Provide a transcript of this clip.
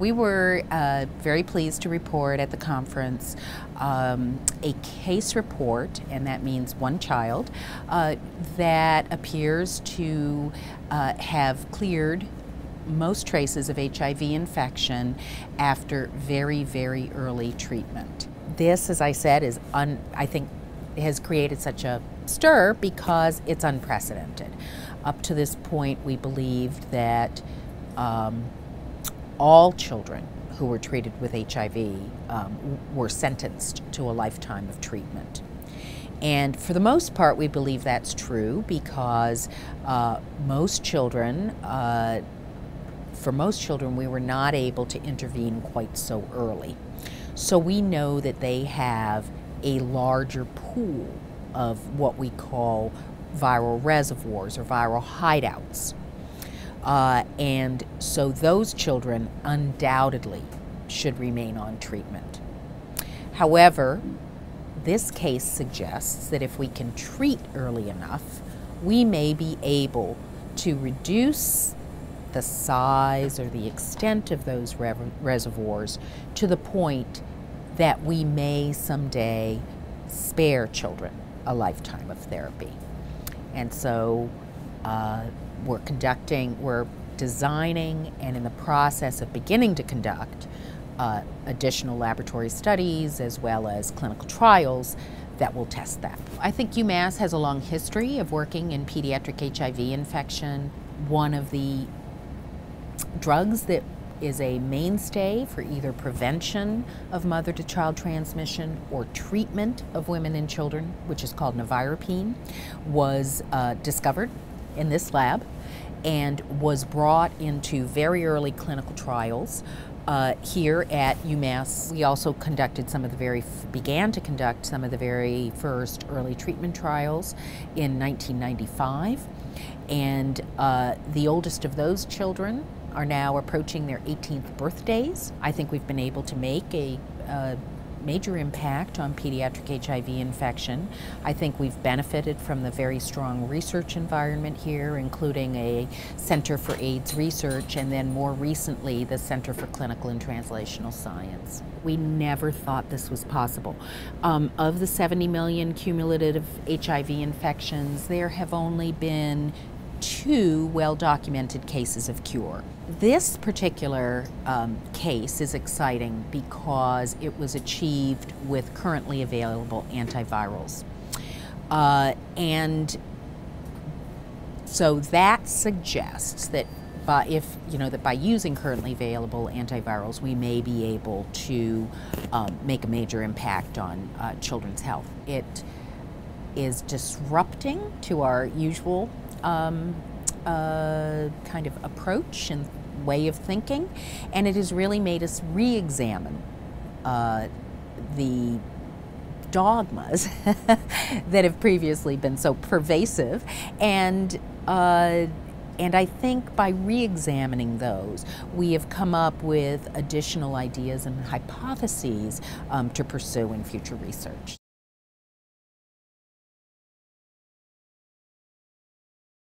We were very pleased to report at the conference a case report, and that means one child, that appears to have cleared most traces of HIV infection after very, very early treatment. This, as I said, is I think has created such a stir because it's unprecedented. Up to this point, we believed that all children who were treated with HIV were sentenced to a lifetime of treatment. And for the most part, we believe that's true because most children, we were not able to intervene quite so early. So we know that they have a larger pool of what we call viral reservoirs or viral hideouts. And so those children undoubtedly should remain on treatment. However, this case suggests that if we can treat early enough, we may be able to reduce the size or the extent of those reservoirs to the point that we may someday spare children a lifetime of therapy. And so we're designing and in the process of beginning to conduct additional laboratory studies as well as clinical trials that will test that. I think UMass has a long history of working in pediatric HIV infection. One of the drugs that is a mainstay for either prevention of mother-to-child transmission or treatment of women and children, which is called nevirapine, was discovered in this lab and was brought into very early clinical trials here at UMass. We also began to conduct some of the very first early treatment trials in 1995, and the oldest of those children are now approaching their 18th birthdays. I think we've been able to make a major impact on pediatric HIV infection. I think we've benefited from the very strong research environment here, including a Center for AIDS Research and then more recently the Center for Clinical and Translational Science. We never thought this was possible. Of the 70 million cumulative HIV infections, there have only been 2 well-documented cases of cure. This particular case is exciting because it was achieved with currently available antivirals. And so that suggests that by using currently available antivirals, we may be able to make a major impact on children's health. It is disrupting to our usual kind of approach and way of thinking, and it has really made us re-examine the dogmas that have previously been so pervasive, and I think by re-examining those, we have come up with additional ideas and hypotheses to pursue in future research.